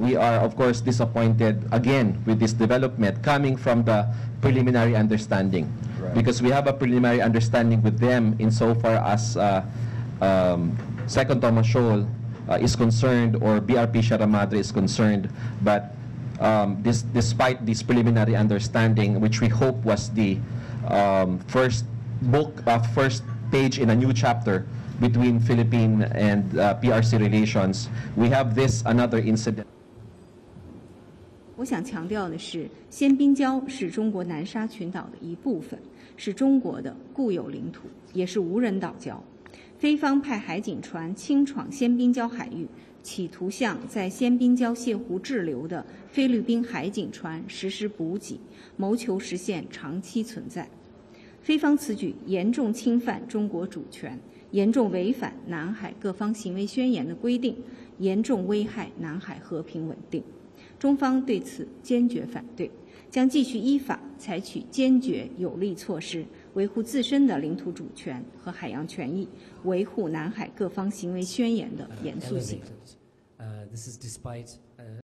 We are, of course, disappointed again with this development coming from the preliminary understanding, right, because we have a preliminary understanding with them insofar as Second Thomas Shoal is concerned, or BRP Sierra Madre is concerned. But despite this preliminary understanding, which we hope was the first page in a new chapter between Philippine and PRC relations, we have this another incident. 我想强调的是，鲜冰礁是中国南沙群岛的一部分，是中国的固有领土，也是无人岛礁。菲方派海警船轻闯鲜冰礁海域，企图向在鲜冰礁泻湖滞留的菲律宾海警船实施补给，谋求实现长期存在。菲方此举严重侵犯中国主权，严重违反南海各方行为宣言的规定，严重危害南海和平稳定。中方对此坚决反对，将继续依法采取坚决有力措施，维护自身的领土主权和海洋权益，维护南海各方行为宣言的严肃性。